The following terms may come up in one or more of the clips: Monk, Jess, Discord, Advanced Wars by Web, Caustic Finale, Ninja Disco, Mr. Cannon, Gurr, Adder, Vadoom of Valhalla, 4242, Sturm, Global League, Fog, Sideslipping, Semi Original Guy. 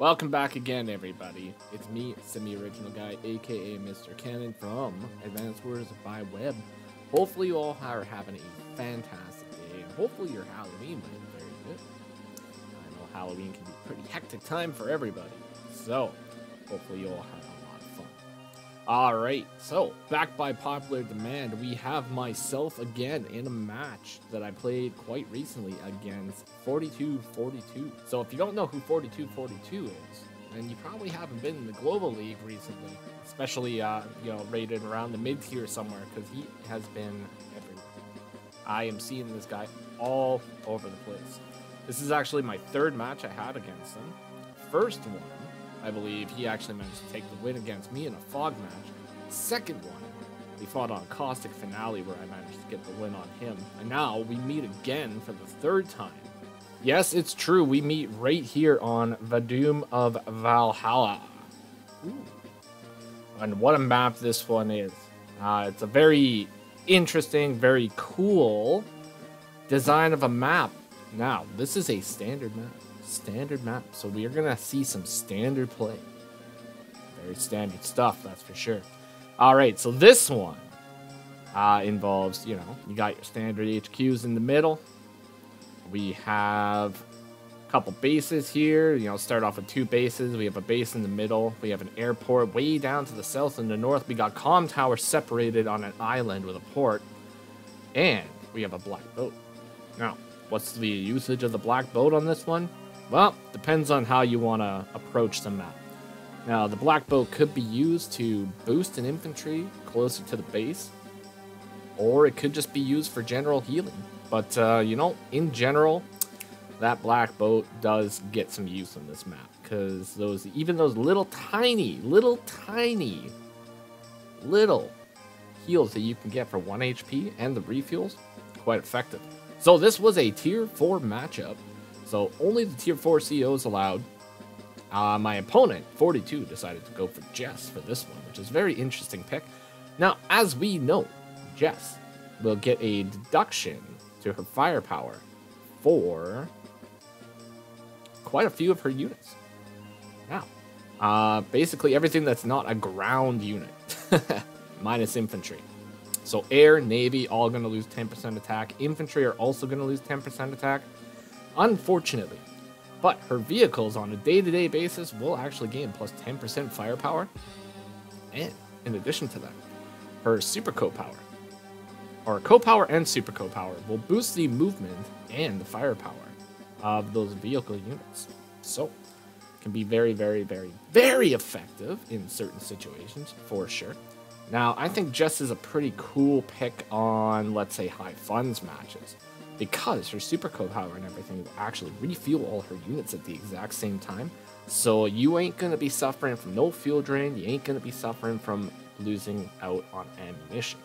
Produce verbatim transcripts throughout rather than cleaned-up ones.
Welcome back again, everybody. It's me, Semi Original Guy, aka Mister Cannon from Advanced Wars by Web. Hopefully you all are having a fantastic day, and hopefully your Halloween went very good. I know Halloween can be a pretty hectic time for everybody, so hopefully you all had a lot of fun. Alright, so back by popular demand, we have myself again in a match that I played quite recently against forty-two forty-two. So if you don't know who forty-two forty-two is, and you probably haven't been in the Global League recently, especially uh, you know, rated around the mid-tier somewhere, because he has been everywhere. I am seeing this guy all over the place. This is actually my third match I had against him. First one, I believe he actually managed to take the win against me in a Fog match. Second one, we fought on Caustic Finale where I managed to get the win on him. And now we meet again for the third time. Yes, it's true. We meet right here on Vadoom of Valhalla. Ooh. And what a map this one is. Uh, it's a very interesting, very cool design of a map. Now, this is a standard map. Standard map. So we are going to see some standard play. Very standard stuff, that's for sure. All right, so this one uh, involves, you know, you got your standard H Qs in the middle. We have a couple bases here, you know, start off with two bases. We have a base in the middle. We have an airport way down to the south and the north. We got comm tower separated on an island with a port. And we have a black boat. Now, what's the usage of the black boat on this one? Well, depends on how you want to approach the map. Now, the black boat could be used to boost an infantry closer to the base. Or it could just be used for general healing. But, uh, you know, in general, that black boat does get some use on this map. Because those, even those little tiny, little tiny, little heals that you can get for one H P and the refuels, quite effective. So this was a tier four matchup. So only the tier four C Os allowed. Uh, my opponent, forty-two, decided to go for Jess for this one, which is a very interesting pick. Now, as we know, Jess will get a deduction to her firepower for quite a few of her units. Now, uh, basically everything that's not a ground unit, minus infantry. So air, navy, all going to lose ten percent attack. Infantry are also going to lose ten percent attack, unfortunately. But her vehicles on a day-to-day basis will actually gain plus ten percent firepower. And in addition to that, her super co-power, or co-power and super co-power, will boost the movement and the firepower of those vehicle units. So it can be very, very, very, very effective in certain situations, for sure. Now, I think Jess is a pretty cool pick on, let's say, high funds matches, because her super co-power and everything will actually refuel all her units at the exact same time. So you ain't going to be suffering from no fuel drain. You ain't going to be suffering from losing out on ammunition.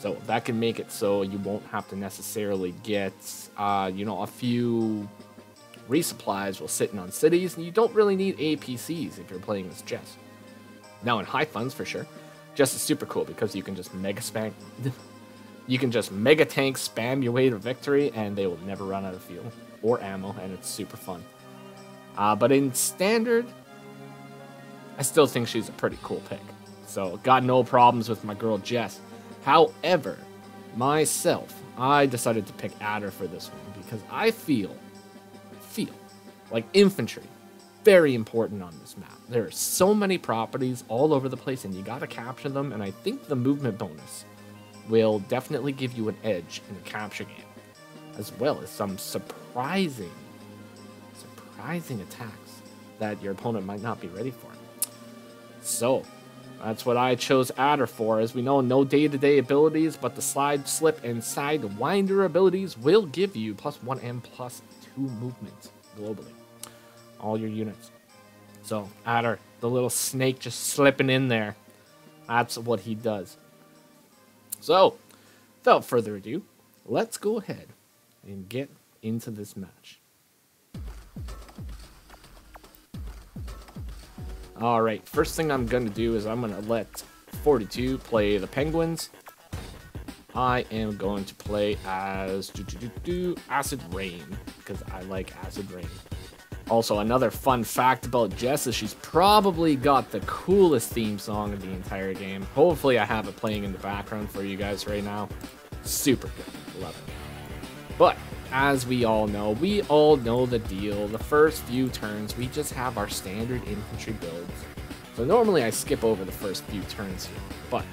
So that can make it so you won't have to necessarily get, uh, you know, a few resupplies while sitting on cities. And you don't really need A P Cs if you're playing this Jess. Now in high funds, for sure, Jess is super cool because you can just mega spank... You can just mega tank spam your way to victory and they will never run out of fuel or ammo, and it's super fun. Uh, but in standard, I still think she's a pretty cool pick. So got no problems with my girl Jess. However, myself, I decided to pick Adder for this one because I feel, feel like infantry, very important on this map. There are so many properties all over the place and you gotta capture them, and I think the movement bonus will definitely give you an edge in the capture game, as well as some surprising, surprising attacks that your opponent might not be ready for. So that's what I chose Adder for. As we know, no day-to-day abilities, but the slide, slip, and side winder abilities will give you plus one and plus two movement globally, all your units. So Adder, the little snake just slipping in there, that's what he does. So, without further ado, let's go ahead and get into this match. Alright, first thing I'm going to do is I'm going to let forty-two play the Penguins. I am going to play as do, do, do, do, Acid Rain, because I like Acid Rain. Also, another fun fact about Jess is she's probably got the coolest theme song of the entire game. Hopefully I have it playing in the background for you guys right now. Super good. Love it. But as we all know, we all know the deal. The first few turns, we just have our standard infantry builds. So normally I skip over the first few turns here, but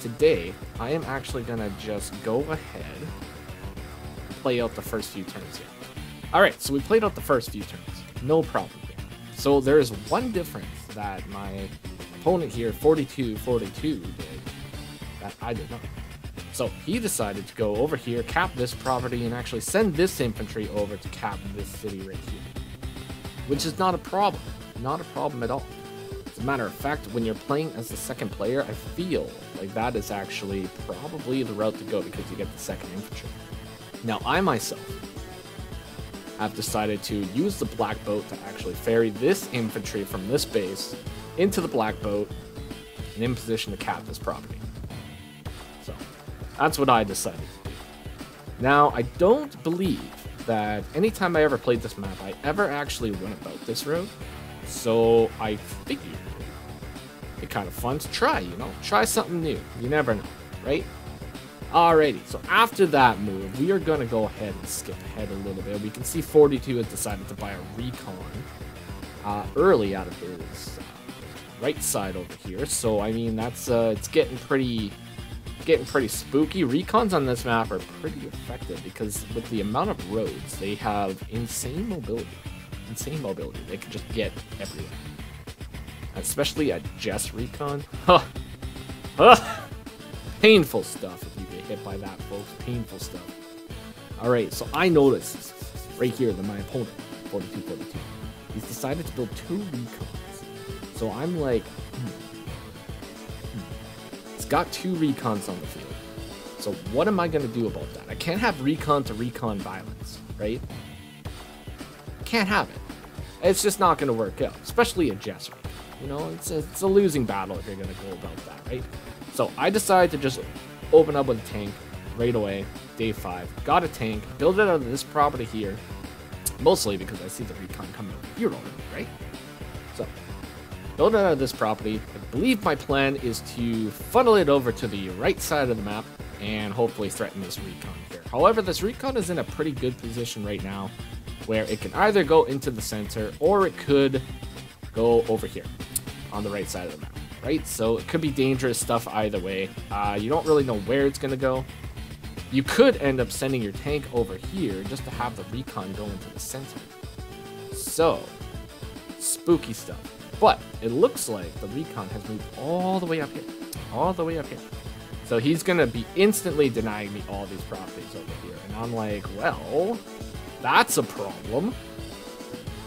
today I am actually gonna just go ahead and play out the first few turns here. All right, so we played out the first few turns, no problem here. So there is one difference that my opponent here, forty-two forty-two, did that I did not. So he decided to go over here, cap this property, and actually send this infantry over to cap this city right here. Which is not a problem. Not a problem at all. As a matter of fact, when you're playing as the second player, I feel like that is actually probably the route to go because you get the second infantry. Now, I myself have decided to use the black boat to actually ferry this infantry from this base into the black boat and in position to cap this property. So that's what I decided to do. Now, I don't believe that anytime I ever played this map, I ever actually went about this road. So I figured it'd be kind of fun to try, you know? Try something new. You never know, right? Alrighty, so after that move, we are going to go ahead and skip ahead a little bit. We can see forty-two has decided to buy a recon uh, early out of his uh, right side over here. So, I mean, that's uh, it's getting pretty... getting pretty spooky. Recons on this map are pretty effective because with the amount of roads, they have insane mobility. Insane mobility. They can just get everywhere. Especially a Jess recon. Huh. Huh. Painful stuff if you get hit by that, folks. Painful stuff. Alright, so I noticed right here that my opponent, forty-two forty-two, he's decided to build two recons. So I'm like... Hmm. Got two recons on the field. So what am I going to do about that? I can't have recon to recon violence, right? Can't have it. It's just not going to work out, especially a Jess recon. You know, it's a, it's a losing battle if you're going to go about that, right? So I decided to just open up with a tank right away, day five. Got a tank, build it out of this property here, mostly because I see the recon coming over here already, right? So build it out of this property. I believe my plan is to funnel it over to the right side of the map and hopefully threaten this recon here. However, this recon is in a pretty good position right now where it can either go into the center or it could go over here on the right side of the map, right? So it could be dangerous stuff either way. Uh, you don't really know where it's going to go. You could end up sending your tank over here just to have the recon go into the center. So, spooky stuff. But it looks like the recon has moved all the way up here. All the way up here. So he's going to be instantly denying me all these properties over here. And I'm like, well, that's a problem.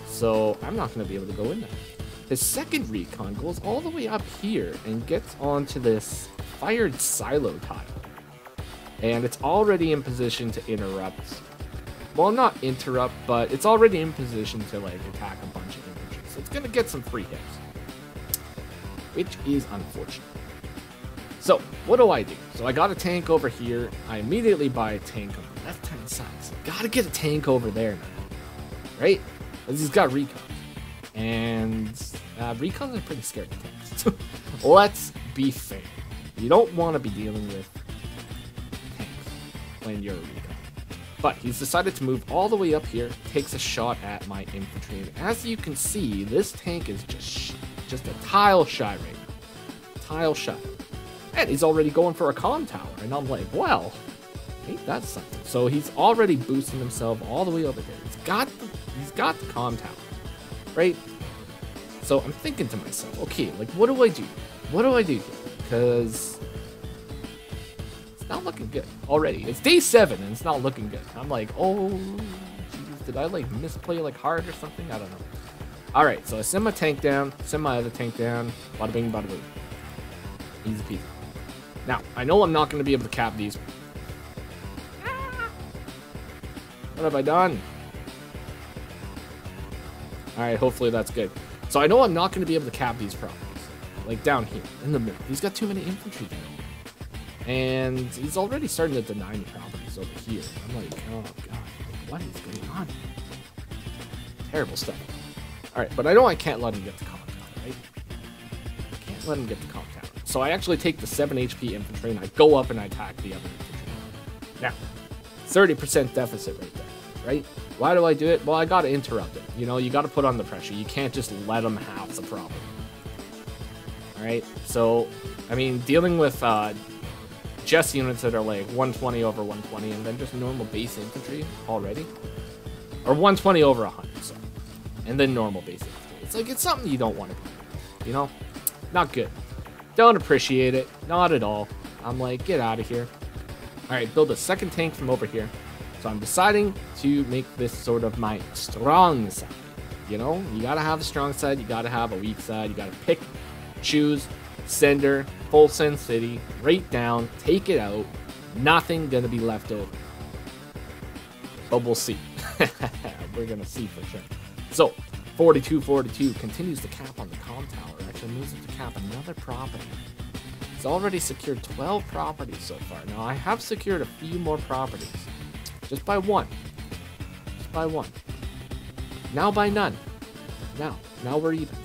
So I'm not going to be able to go in there. His second recon goes all the way up here and gets onto this fired silo tile. And it's already in position to interrupt. Well, not interrupt, but it's already in position to like attack a bunch of infantry. So it's going to get some free hits, which is unfortunate. So what do I do? So I got a tank over here. I immediately buy a tank on the left-hand side. So got to get a tank over there now, right? Because he's got recons. And uh, recons are pretty scary tanks. Let's be fair. You don't want to be dealing with tanks when you're a recon. But he's decided to move all the way up here, takes a shot at my infantry. And as you can see, this tank is just sh just a tile shy right now. Tile shy. And he's already going for a comm tower. And I'm like, well, ain't that something? So he's already boosting himself all the way over there. He's got the, he's got the comm tower, right? So I'm thinking to myself, okay, like, what do I do? What do I do here? Because... not looking good already. It's day seven and it's not looking good. I'm like, oh, jeez, did I like misplay like hard or something? I don't know. All right, so I send my tank down, send my other tank down. Bada bing, bada boom. Easy peasy. Now I know I'm not going to be able to cap these. What have I done? All right, hopefully that's good. So I know I'm not going to be able to cap these properties, like down here in the middle. He's got too many infantry down. And he's already starting to deny me properties over here. I'm like, oh god, what is going on here? Terrible stuff. Alright, but I know I can't let him get the Conch Tower, right? I can't let him get the Conch Tower. So I actually take the seven H P infantry and I go up and I attack the other infantry. Now, thirty percent deficit right there, right? Why do I do it? Well, I gotta interrupt it. You know, you gotta put on the pressure. You can't just let them have the problem. Alright, so, I mean, dealing with uh, Jess units that are like one twenty over one twenty and then just normal base infantry already. Or one twenty over one hundred, so. And then normal base infantry. It's like, it's something you don't want to do. You know? Not good. Don't appreciate it. Not at all. I'm like, get out of here. Alright, build a second tank from over here. So I'm deciding to make this sort of my strong side. You know? You gotta have a strong side. You gotta have a weak side. You gotta pick, choose, sender, full send city, right down, take it out. Nothing gonna be left over. But we'll see. We're gonna see for sure. So, forty-two forty-two continues to cap on the comm tower. Actually moves it to cap another property. It's already secured twelve properties so far. Now, I have secured a few more properties. Just by one. Just by one. Now by none. Now. Now we're even.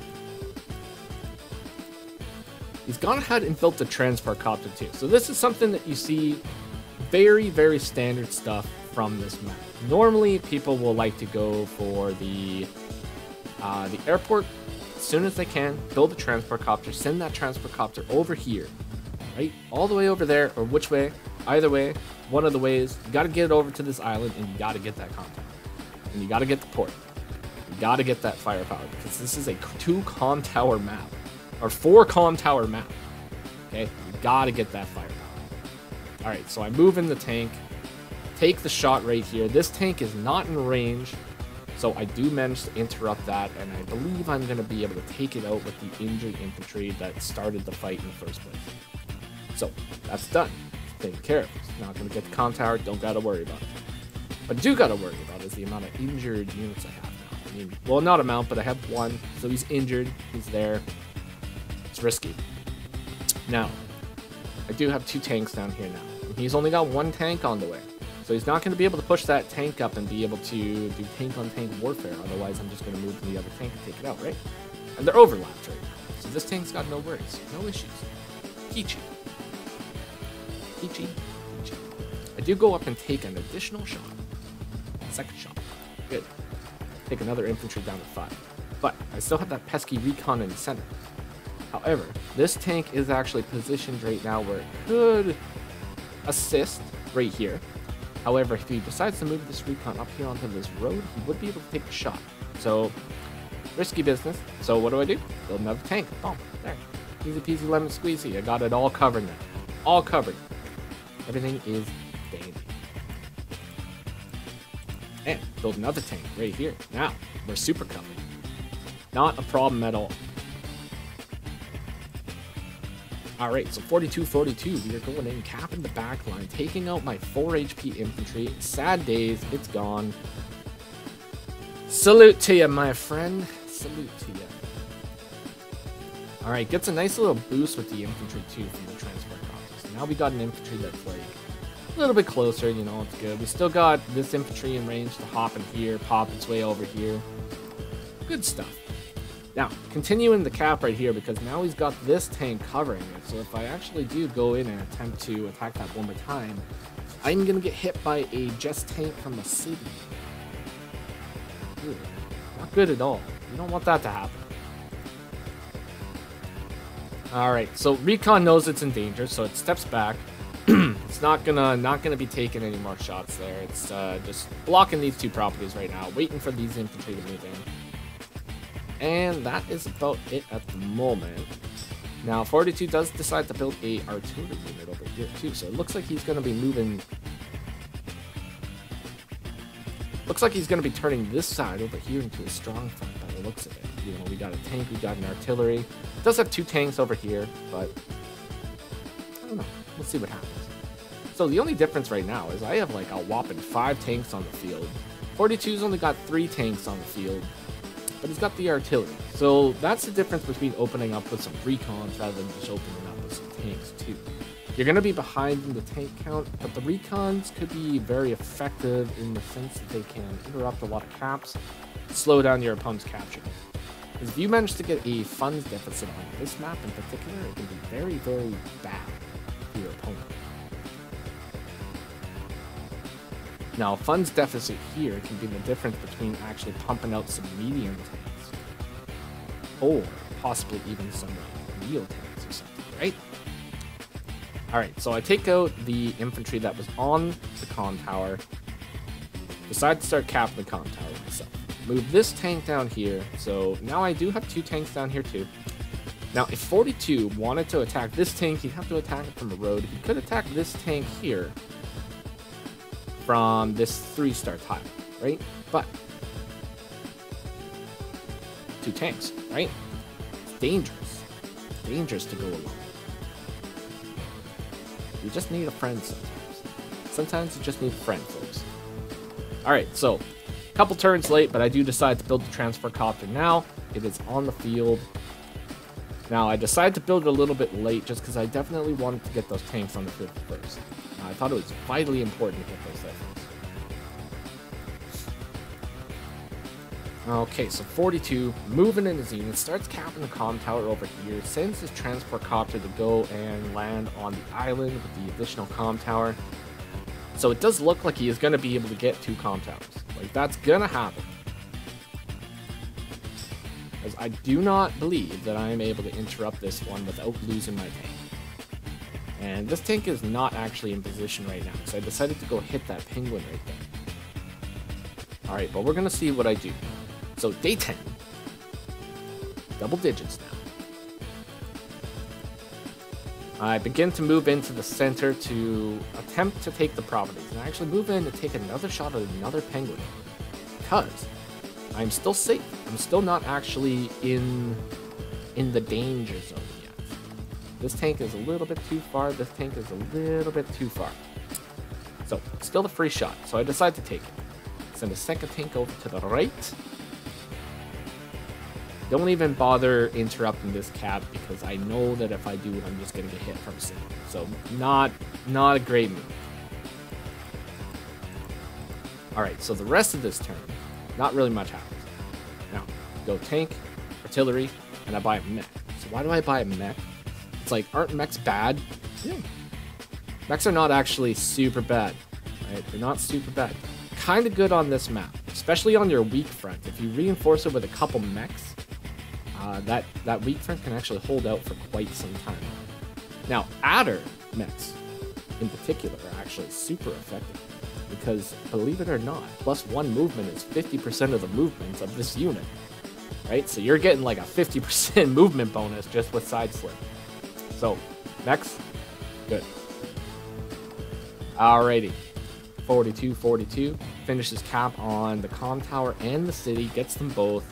He's gone ahead and built a transport copter too. So this is something that you see very, very standard stuff from this map. Normally, people will like to go for the uh, the airport as soon as they can, build a transport copter, send that transport copter over here, right? All the way over there, or which way, either way, one of the ways. You gotta get it over to this island, and you gotta get that contact. And you gotta get the port. You gotta get that firepower, because this is a two comm tower map, or four comm tower map, okay? You gotta get that firepower. All right, so I move in the tank. Take the shot right here. This tank is not in range, so I do manage to interrupt that, and I believe I'm going to be able to take it out with the injured infantry that started the fight in the first place. So, that's done. Taken care of. It's not going to get the comm tower. Don't got to worry about it. What I do got to worry about is the amount of injured units I have now. I mean, well, not amount, but I have one, so he's injured. He's there. It's risky. Now, I do have two tanks down here now. He's only got one tank on the way. So he's not going to be able to push that tank up and be able to do tank-on-tank warfare. Otherwise, I'm just going to move to the other tank and take it out, right? And they're overlapped right now. So this tank's got no worries. No issues. Peachy. Peachy. Peachy. I do go up and take an additional shot. Second shot. Good. Take another infantry down to five. But I still have that pesky recon in the center. However, this tank is actually positioned right now where it could assist right here. However, if he decides to move this recon up here onto this road, he would be able to take a shot. So, risky business. So what do I do? Build another tank. Boom. There. Easy peasy lemon squeezy. I got it all covered now. All covered. Everything is dandy. And build another tank right here. Now, we're super covered. Not a problem at all. Alright, so forty-two forty-two, we are going in, capping the back line, taking out my four H P infantry. Sad days, it's gone. Salute to you, my friend. Salute to you. Alright, gets a nice little boost with the infantry, too, from the transport copters. So now we got an infantry that's, like, a little bit closer, you know, it's good. We still got this infantry in range to hop in here, pop its way over here. Good stuff. Now, continuing the cap right here, because now he's got this tank covering it, so if I actually do go in and attempt to attack that one more time, I'm going to get hit by a Jess tank from the city. Ooh, not good at all. You don't want that to happen. Alright, so Recon knows it's in danger, so it steps back. It's not gonna not gonna be taking any more shots there. It's uh, just blocking these two properties right now, waiting for these infantry to move in. And that is about it at the moment. Now, forty-two does decide to build a artillery unit over here, too. So it looks like he's going to be moving... Looks like he's going to be turning this side over here into a strong front by the looks of it. You know, we got a tank, we got an artillery. It does have two tanks over here, but... I don't know. We'll see what happens. So the only difference right now is I have, like, a whopping five tanks on the field. forty-two's only got three tanks on the field. But he's got the artillery. So that's the difference between opening up with some recons rather than just opening up with some tanks too. You're going to be behind in the tank count, but the recons could be very effective in the sense that they can interrupt a lot of caps, slow down your opponent's capture. Because if you manage to get a funds deficit on this map in particular, it can be very, very bad for your opponent. Now, funds deficit here can be the difference between actually pumping out some medium tanks, or possibly even some real tanks or something, right? Alright, so I take out the infantry that was on the con tower, decide to start capping the con tower myself. Move this tank down here, so now I do have two tanks down here too. Now, if forty-two wanted to attack this tank, he'd have to attack it from the road. He could attack this tank here from this three-star tile, right? But two tanks, right? It's dangerous. It's dangerous to go alone. You just need a friend sometimes. Sometimes you just need a friend, folks. Alright, so couple turns late, but I do decide to build the transfer copter now. It is on the field. Now, I decided to build it a little bit late just because I definitely wanted to get those tanks on the field first. Uh, I thought it was vitally important to get those tanks. Okay, so forty-two, moving in his unit, starts capping the comm tower over here, sends his transport copter to go and land on the island with the additional comm tower. So it does look like he is going to be able to get two comm towers. Like, that's gonna happen. Because I do not believe that I am able to interrupt this one without losing my tank. And this tank is not actually in position right now, so I decided to go hit that penguin right there. Alright, but we're gonna see what I do. So, day ten. Double digits now. I begin to move into the center to attempt to take the properties, and I actually move in to take another shot at another penguin, because I'm still safe. I'm still not actually in in the danger zone yet. This tank is a little bit too far. This tank is a little bit too far. So still the free shot. So I decide to take it. Send a second tank over to the right. Don't even bother interrupting this cap because I know that if I do, I'm just going to get hit from a single. So not not a great move. Alright, so the rest of this turn, not really much happens. Now, go tank, artillery, and I buy a mech. So why do I buy a mech? It's like, aren't mechs bad? Yeah. Mechs are not actually super bad. Right? They're not super bad. Kind of good on this map, especially on your weak front. If you reinforce it with a couple mechs, Uh, that, that weak front can actually hold out for quite some time. Now, Adder mechs in particular are actually super effective because, believe it or not, plus one movement is fifty percent of the movements of this unit, right? So you're getting like a fifty percent movement bonus just with side slip. So, mechs, good. Alrighty, forty-two forty-two finishes cap on the comm tower and the city, gets them both.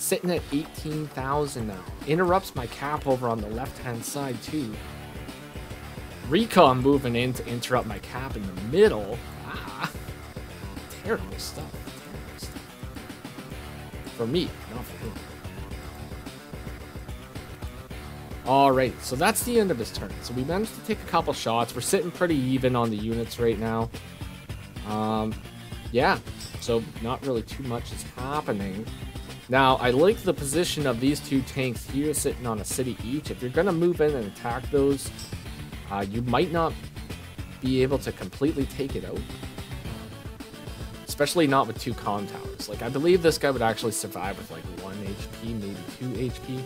Sitting at eighteen thousand now. Interrupts my cap over on the left-hand side, too. Recon moving in to interrupt my cap in the middle. Ah, terrible stuff. Terrible stuff. For me, not for him. Alright, so that's the end of his turn. So we managed to take a couple shots. We're sitting pretty even on the units right now. Um, yeah, so not really too much is happening. Now, I like the position of these two tanks here sitting on a city each. If you're going to move in and attack those, uh, you might not be able to completely take it out. Especially not with two comm towers. Like, I believe this guy would actually survive with, like, one H P, maybe two H P.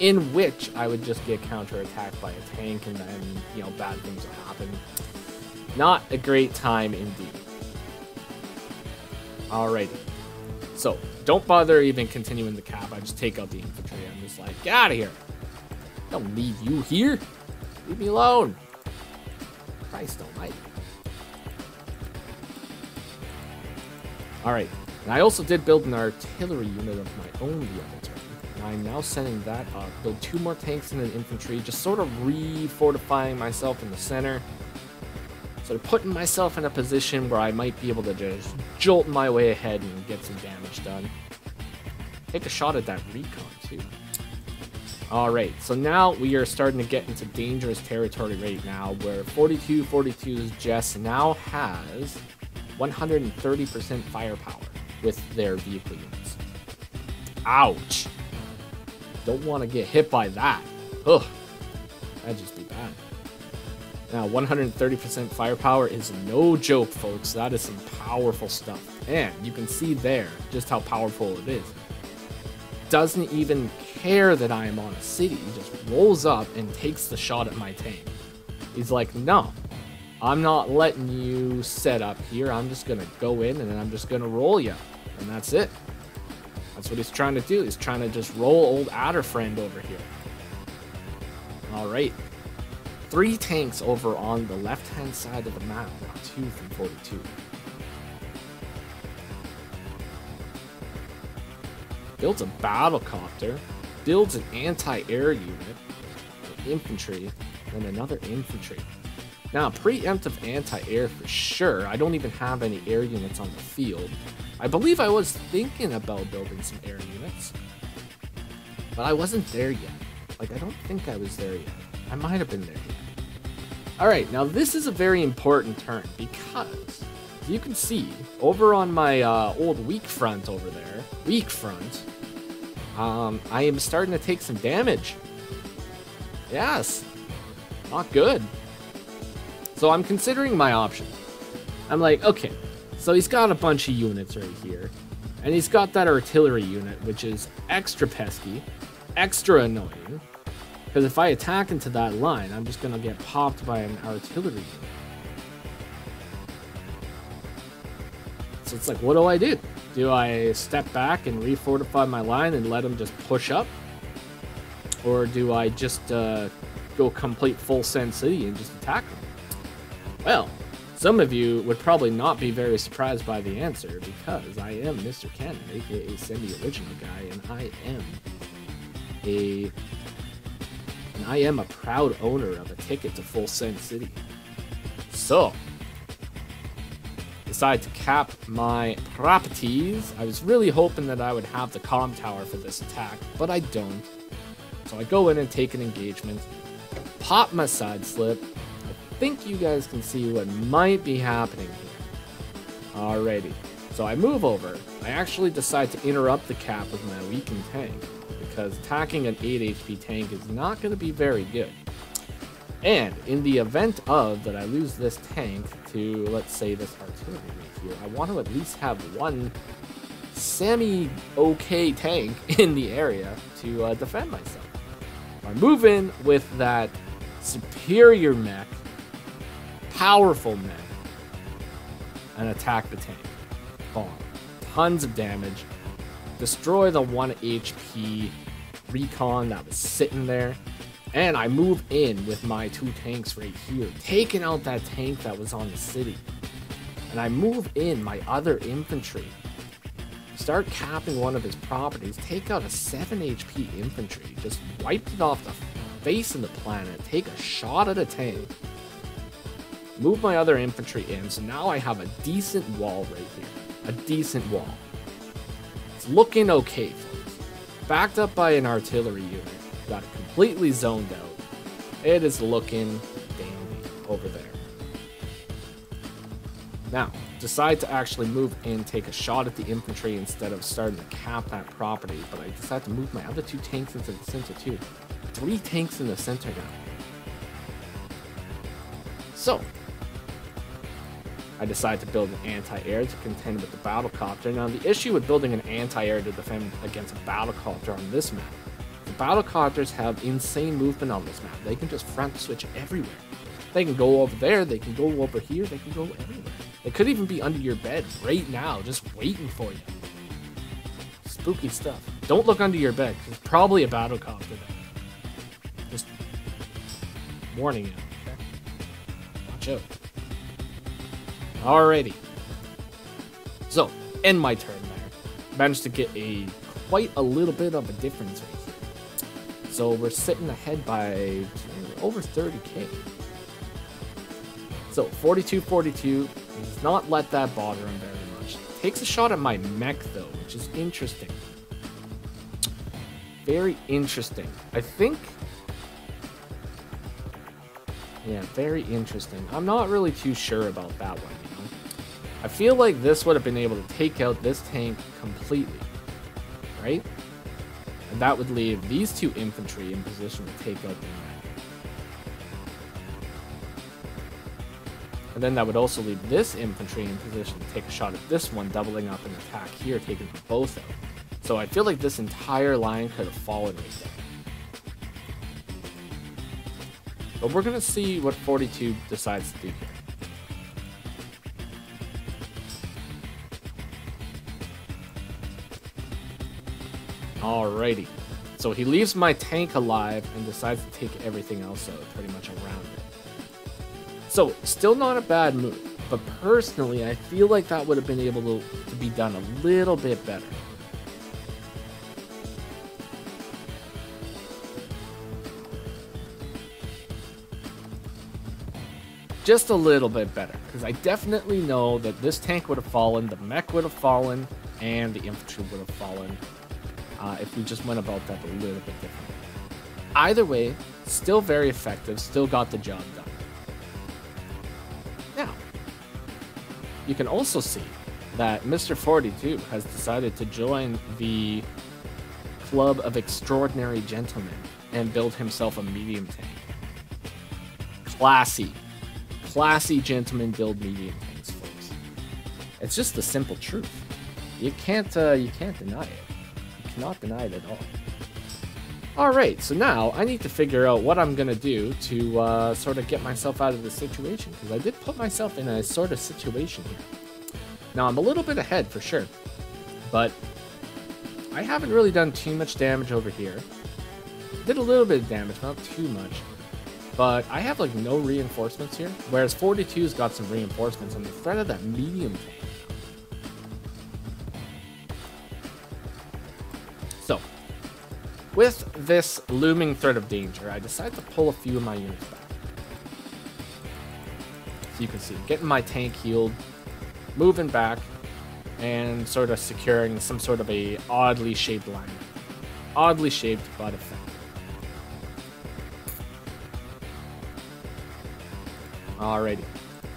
In which I would just get counterattacked by a tank and then, you know, bad things will happen. Not a great time indeed. Alrighty. So, don't bother even continuing the cap. I just take out the infantry. I'm just like, get out of here. I don't need you here. Leave me alone. Christ almighty. Alright. And I also did build an artillery unit of my own the other turn. And I'm now sending that up. Build two more tanks and an infantry. Just sort of re-fortifying myself in the center. Sort of putting myself in a position where I might be able to just jolt my way ahead and get some damage done. Take a shot at that recon too. Alright, so now we are starting to get into dangerous territory right now where forty-two forty-two's Jess now has one hundred thirty percent firepower with their vehicle units. Ouch! Don't want to get hit by that. Ugh. That'd just be bad. Now, one hundred thirty percent firepower is no joke, folks. That is some powerful stuff. And you can see there just how powerful it is. Doesn't even care that I am on a city. He just rolls up and takes the shot at my tank. He's like, no, I'm not letting you set up here. I'm just going to go in and then I'm just going to roll you. And that's it. That's what he's trying to do. He's trying to just roll old Adder friend over here. All right. Three tanks over on the left-hand side of the map. Two from forty-two. Builds a battle copter. Builds an anti-air unit. An infantry. And another infantry. Now, preemptive anti-air for sure. I don't even have any air units on the field. I believe I was thinking about building some air units. But I wasn't there yet. Like, I don't think I was there yet. I might have been there yet. Alright, now this is a very important turn. Because, you can see, over on my uh, old weak front over there. Weak front. Um, I am starting to take some damage. Yes. Not good. So I'm considering my options. I'm like, okay. So he's got a bunch of units right here. And he's got that artillery unit, which is extra pesky, extra annoying. Because if I attack into that line, I'm just going to get popped by an artillery unit. So it's like, what do I do? Do I step back and refortify my line and let him just push up? Or do I just uh, go complete full Sin City and just attack him? Well, some of you would probably not be very surprised by the answer, because I am Mister Cannon, aka Semi Original Guy, and I am a and I am a proud owner of a ticket to full Sin City. So, decide to cap my properties. I was really hoping that I would have the comm tower for this attack, but I don't. So I go in and take an engagement, pop my side slip. I think you guys can see what might be happening here. Alrighty. So I move over. I actually decide to interrupt the cap with my weakened tank, because attacking an eight H P tank is not going to be very good. And in the event of that I lose this tank to, let's say, this artillery right here, I want to at least have one semi-okay tank in the area to uh, defend myself. I move in with that superior mech, powerful men, and attack the tank. Bomb. Tons of damage. Destroy the one H P recon that was sitting there. And I move in with my two tanks right here, taking out that tank that was on the city. And I move in my other infantry. Start capping one of his properties. Take out a seven H P infantry. Just wipe it off the face of the planet. Take a shot at a tank. Move my other infantry in, so now I have a decent wall right here. A decent wall. It's looking okay, folks. Backed up by an artillery unit. Got it completely zoned out. It is looking dandy over there. Now, decide to actually move in, take a shot at the infantry instead of starting to cap that property, but I decide to move my other two tanks into the center too. Three tanks in the center now. So, I decide to build an anti-air to contend with the battlecopter. Now, the issue with building an anti-air to defend against a battlecopter on this map, the battlecopters have insane movement on this map. They can just front switch everywhere. They can go over there, they can go over here, they can go everywhere. They could even be under your bed right now, just waiting for you. Spooky stuff. Don't look under your bed, there's probably a battlecopter there. Just warning you, okay? Watch out. Alrighty. So, end my turn there. Managed to get a quite a little bit of a difference right here. So we're sitting ahead by over thirty K. So forty-two forty-two does not let that bother him very much. Takes a shot at my mech though, which is interesting. Very interesting. I think. Yeah, very interesting. I'm not really too sure about that one, you know? I feel like this would have been able to take out this tank completely, right? I And that would leave these two infantry in position to take out the commander. And then that would also leave this infantry in position to take a shot at this one, doubling up an attack here, taking both out. So I feel like this entire line could have fallen right there. But we're going to see what forty-two decides to do here. Alrighty. So he leaves my tank alive and decides to take everything else out pretty much around it. So, still not a bad move, but personally, I feel like that would have been able to, to be done a little bit better. Just a little bit better, because I definitely know that this tank would have fallen, the mech would have fallen, and the infantry would have fallen uh, if we just went about that a little bit differently. Either way, still very effective, still got the job done. Now, you can also see that Mister forty-two has decided to join the Club of Extraordinary Gentlemen and build himself a medium tank. Classy. Classy gentlemen build medium tanks, folks. It's just the simple truth. You can't, uh, you can't deny it. You cannot deny it at all. All right, so now I need to figure out what I'm gonna do to uh, sort of get myself out of this situation, because I did put myself in a sort of situation here. Now I'm a little bit ahead for sure, but I haven't really done too much damage over here. Did a little bit of damage, not too much. But I have like no reinforcements here, whereas forty-two's got some reinforcements on the front of that medium tank. So, with this looming threat of danger, I decide to pull a few of my units back. So you can see, getting my tank healed, moving back, and sort of securing some sort of a oddly shaped line. Oddly shaped, but effective. Alrighty,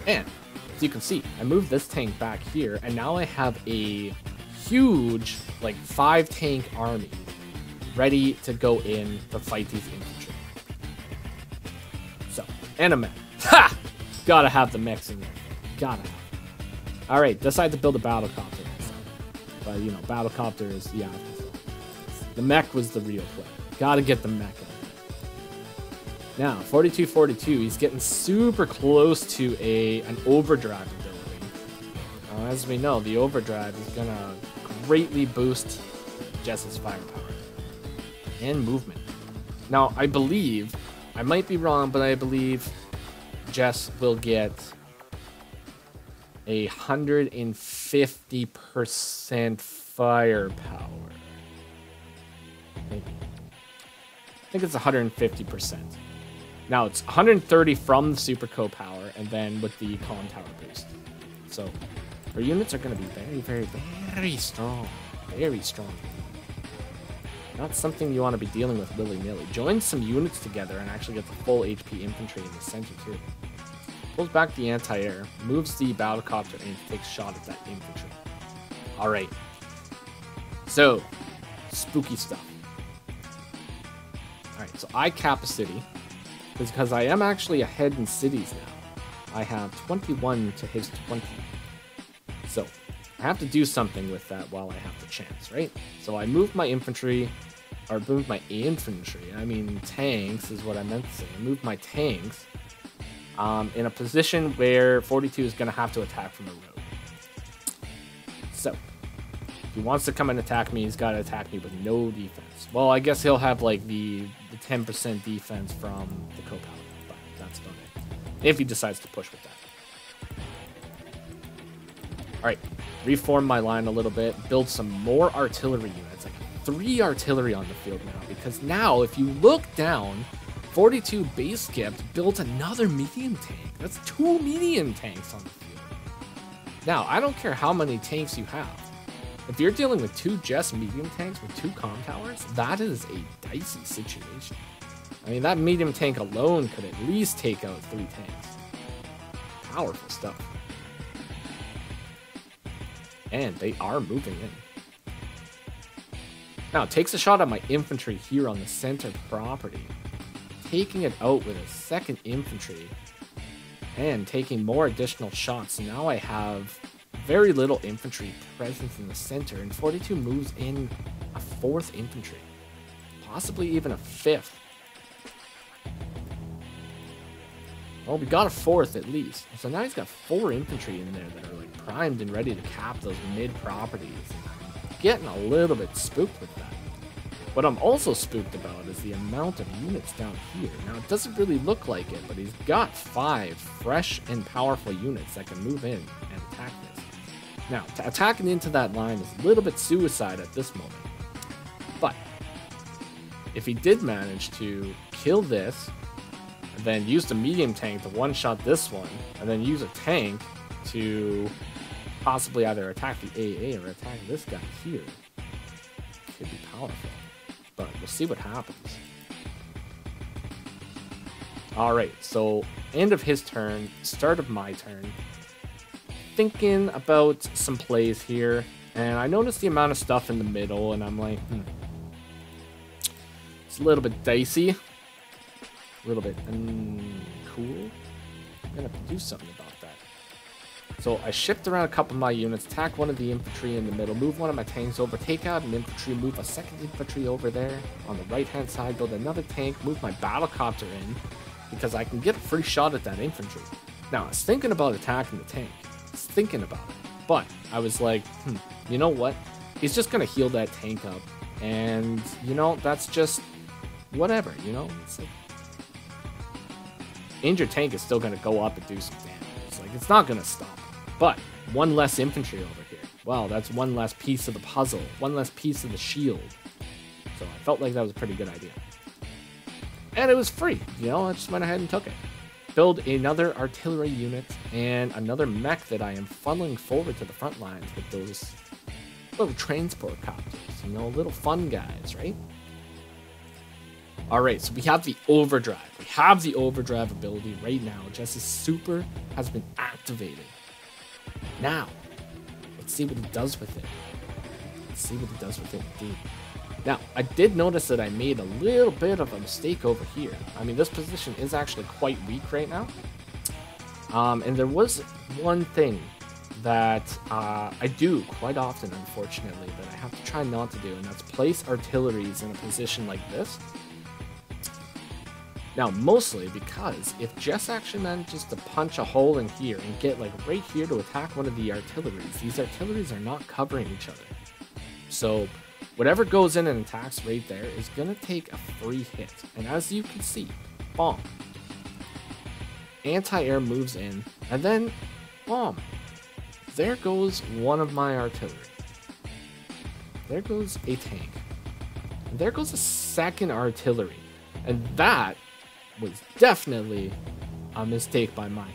and as you can see, I moved this tank back here, and now I have a huge, like, five tank army ready to go in to fight these infantry. So, and a mech. Ha! Gotta have the mechs in there. Gotta have it. Alright, decide to build a battlecopter. But, you know, battlecopter is, yeah, the mech was the real play. Gotta get the mech out. Now, forty-two forty-two, he's getting super close to a an overdrive ability. Uh, as we know, the overdrive is going to greatly boost Jess's firepower and movement. Now, I believe, I might be wrong, but I believe Jess will get a one hundred fifty percent firepower. Maybe. I think it's one hundred fifty percent. Now it's one hundred thirty from the super co-power and then with the column tower boost. So our units are going to be very, very, very strong. Very strong. Not something you want to be dealing with willy-nilly. Join some units together and actually get the full H P infantry in the center too. Pulls back the anti-air, moves the battlecopter, and takes a shot at that infantry. Alright. So, spooky stuff. Alright, so I cap a city. Because I am actually ahead in cities now. I have twenty-one to his twenty. So, I have to do something with that while I have the chance, right? So I moved my infantry, or moved my infantry, I mean tanks is what I meant to say. I moved my tanks um, in a position where forty-two is going to have to attack from the road. So, if he wants to come and attack me, he's got to attack me with no defense. Well, I guess he'll have like the... ten percent defense from the co-power, but that's about it. If he decides to push with that. Alright, reform my line a little bit, build some more artillery units. Like three artillery on the field now, because now if you look down, forty-two base skipped built another medium tank. That's two medium tanks on the field. Now, I don't care how many tanks you have. If you're dealing with two Jess medium tanks with two comm towers, that is a dicey situation. I mean, that medium tank alone could at least take out three tanks. Powerful stuff. And they are moving in. Now it takes a shot at my infantry here on the center property, taking it out with a second infantry and taking more additional shots. Now I have very little infantry presence in the center, and forty-two moves in a fourth infantry, possibly even a fifth. Well, we got a fourth at least. So now he's got four infantry in there that are like primed and ready to cap those mid properties. Getting a little bit spooked with that. What I'm also spooked about is the amount of units down here. Now it doesn't really look like it, but he's got five fresh and powerful units that can move in and attack this. Now attacking into that line is a little bit suicide at this moment, but if he did manage to kill this, and then use the medium tank to one-shot this one, and then use a tank to possibly either attack the A A or attack this guy here, could be powerful. But we'll see what happens. Alright, so end of his turn, start of my turn. Thinking about some plays here, and I noticed the amount of stuff in the middle, and I'm like, hmm. It's a little bit dicey. A little bit uncool. I'm gonna have to do something about that. So I shipped around a couple of my units, attack one of the infantry in the middle, move one of my tanks over, take out an infantry, move a second infantry over there on the right hand side, build another tank, move my battlecopter in because I can get a free shot at that infantry. Now I was thinking about attacking the tank. I was thinking about it. But I was like, hmm, you know what? He's just gonna heal that tank up. And you know, that's just whatever, you know? It's like, injured tank is still going to go up and do some damage. It's like, it's not going to stop. But one less infantry over here. Wow, that's one less piece of the puzzle. One less piece of the shield. So I felt like that was a pretty good idea. And it was free. You know, I just went ahead and took it. Build another artillery unit and another mech that I am funneling forward to the front lines with those little transport copters. You know, little fun guys, right? Alright, so we have the overdrive. We have the overdrive ability right now. Jess's super has been activated. Now, let's see what it does with it. Let's see what it does with it indeed. Now, I did notice that I made a little bit of a mistake over here. I mean, this position is actually quite weak right now. Um, and there was one thing that uh, I do quite often, unfortunately, that I have to try not to do, and that's place artilleries in a position like this. Now, mostly because if Jess actually manages to punch a hole in here and get like right here to attack one of the artilleries, these artilleries are not covering each other. So whatever goes in and attacks right there is going to take a free hit. And as you can see, bomb. Anti-air moves in and then bomb. There goes one of my artillery. There goes a tank. And there goes a second artillery. And that was definitely a mistake by my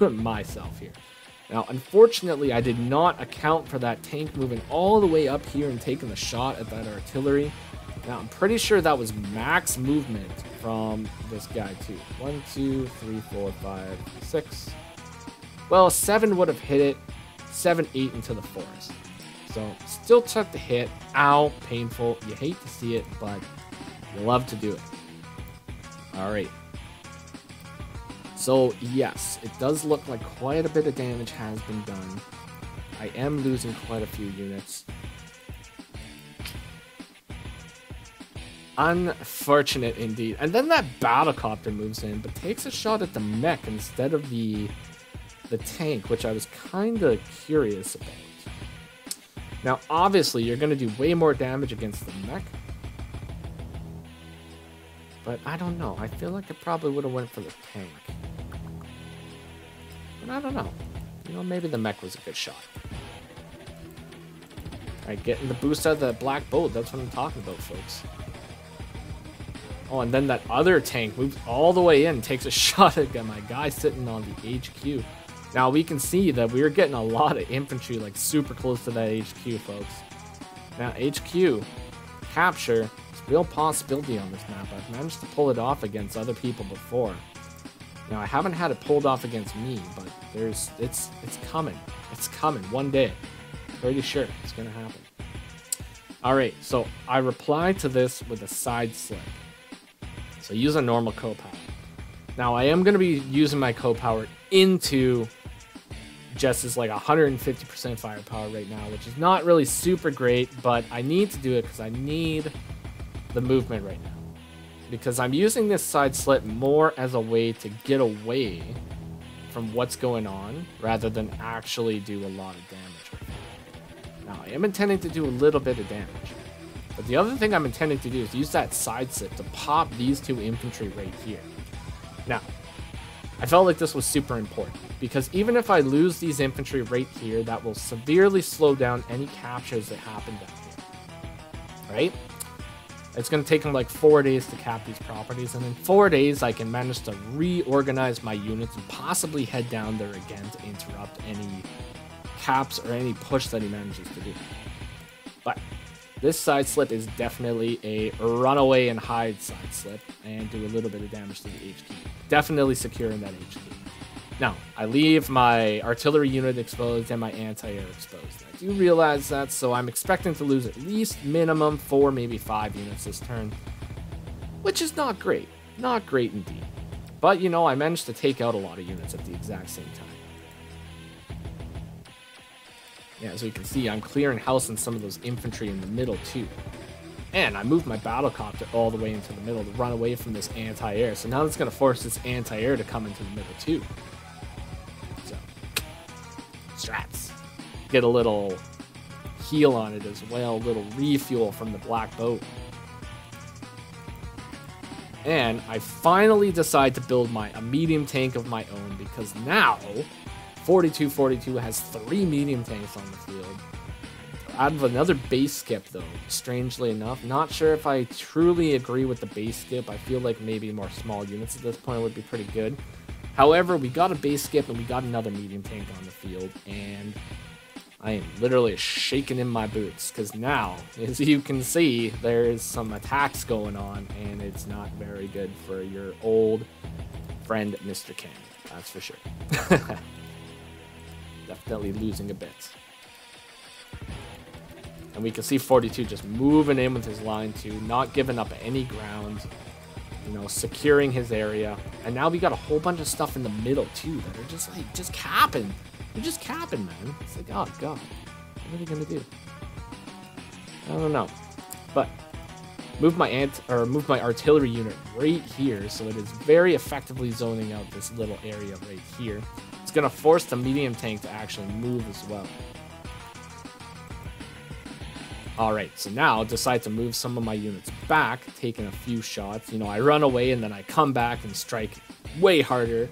myself here. Now, unfortunately, I did not account for that tank moving all the way up here and taking the shot at that artillery. Now, I'm pretty sure that was max movement from this guy too. One, two, three, four, five, six. Well, seven would have hit it. Seven, eight into the forest. So, still took the hit. Ow, painful. You hate to see it, but you love to do it. Alright, so yes, it does look like quite a bit of damage has been done. I am losing quite a few units. Unfortunate indeed. And then that battlecopter moves in, but takes a shot at the mech instead of the, the tank, which I was kind of curious about. Now obviously you're going to do way more damage against the mech. But I don't know. I feel like I probably would have went for the tank. But I don't know. You know, maybe the mech was a good shot. Alright, getting the boost out of the black boat. That's what I'm talking about, folks. Oh, and then that other tank moves all the way in. Takes a shot at my guy sitting on the H Q. Now, we can see that we are getting a lot of infantry, like, super close to that H Q, folks. Now, H Q. Capture. Real possibility on this map. I've managed to pull it off against other people before. Now I haven't had it pulled off against me, but there's it's it's coming. It's coming one day. Pretty sure it's gonna happen. All right, so I reply to this with a side slip. So use a normal co-power. Now I am going to be using my co-power into Jess's like one hundred fifty percent firepower right now, which is not really super great, but I need to do it because I need the movement right now. Because I'm using this side slit more as a way to get away from what's going on rather than actually do a lot of damage right now. Now I am intending to do a little bit of damage. But the other thing I'm intending to do is use that side slit to pop these two infantry right here. Now, I felt like this was super important because even if I lose these infantry right here, that will severely slow down any captures that happen down here, right? It's going to take them like four days to cap these properties, and in four days I can manage to reorganize my units and possibly head down there again to interrupt any caps or any push that he manages to do. But this side slip is definitely a runaway and hide side slip and do a little bit of damage to the H Q. Definitely securing that H Q. Now, I leave my artillery unit exposed and my anti-air exposed. I do realize that, so I'm expecting to lose at least minimum four, maybe five units this turn, which is not great. Not great indeed. But, you know, I managed to take out a lot of units at the exact same time. Yeah, as we can see, I'm clearing house in some of those infantry in the middle, too. And I moved my battlecopter all the way into the middle to run away from this anti-air. So now it's going to force this anti-air to come into the middle, too. So, strats. Get a little heal on it as well. A little refuel from the black boat. And I finally decide to build my a medium tank of my own because now forty-two forty-two has three medium tanks on the field. Out of another base skip, though, strangely enough. Not sure if I truly agree with the base skip. I feel like maybe more small units at this point would be pretty good. However, we got a base skip and we got another medium tank on the field. And I am literally shaking in my boots. Because now, as you can see, there's some attacks going on. And it's not very good for your old friend, Mister Cannon. That's for sure. Definitely losing a bit. And we can see forty-two just moving in with his line two, not giving up any ground, you know, securing his area. And now we got a whole bunch of stuff in the middle too that are just like, just capping. They're just capping, man. It's like, oh god, what are they gonna do? I don't know. But move my ant or move my artillery unit right here, so it is very effectively zoning out this little area right here. It's gonna force the medium tank to actually move as well. Alright, so now I decide to move some of my units back, taking a few shots. You know, I run away and then I come back and strike way harder.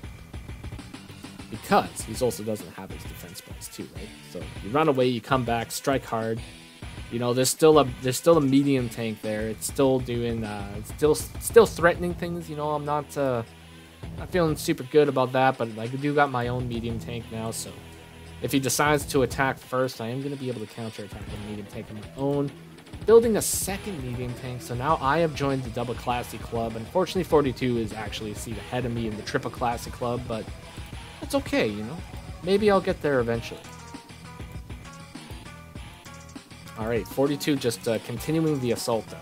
Because he also doesn't have his defense bonus too, right? So you run away, you come back, strike hard. You know, there's still a there's still a medium tank there. It's still doing uh it's still still threatening things, you know. I'm not uh not feeling super good about that, but I do got my own medium tank now, so if he decides to attack first, I am going to be able to counter-attack with a medium tank of my own. Building a second medium tank, so now I have joined the double classy club. Unfortunately, forty-two is actually a seat ahead of me in the triple classy club, but that's okay, you know. Maybe I'll get there eventually. Alright, forty-two just uh, continuing the assault, though.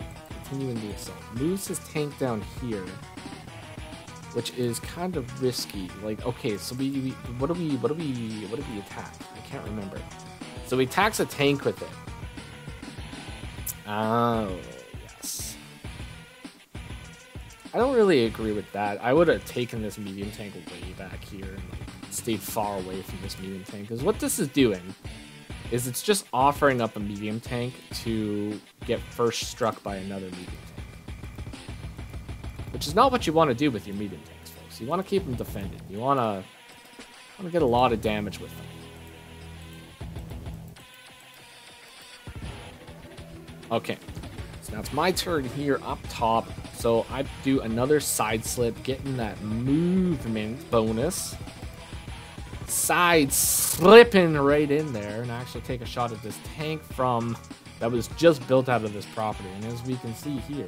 Continuing the assault. Moves his tank down here, which is kind of risky. Like, okay, so we, we what do we what do we what do we attack? I can't remember. So he attacks a tank with it. Oh yes. I don't really agree with that. I would have taken this medium tank way back here and like, stayed far away from this medium tank, because what this is doing is it's just offering up a medium tank to get first struck by another medium tank. Which is not what you want to do with your medium tanks, folks. You want to keep them defended. You want to, want to get a lot of damage with them. Okay. So now it's my turn here up top. So I do another side slip, getting that movement bonus. Side slipping right in there. And I actually take a shot at this tank from that was just built out of this property. And as we can see here,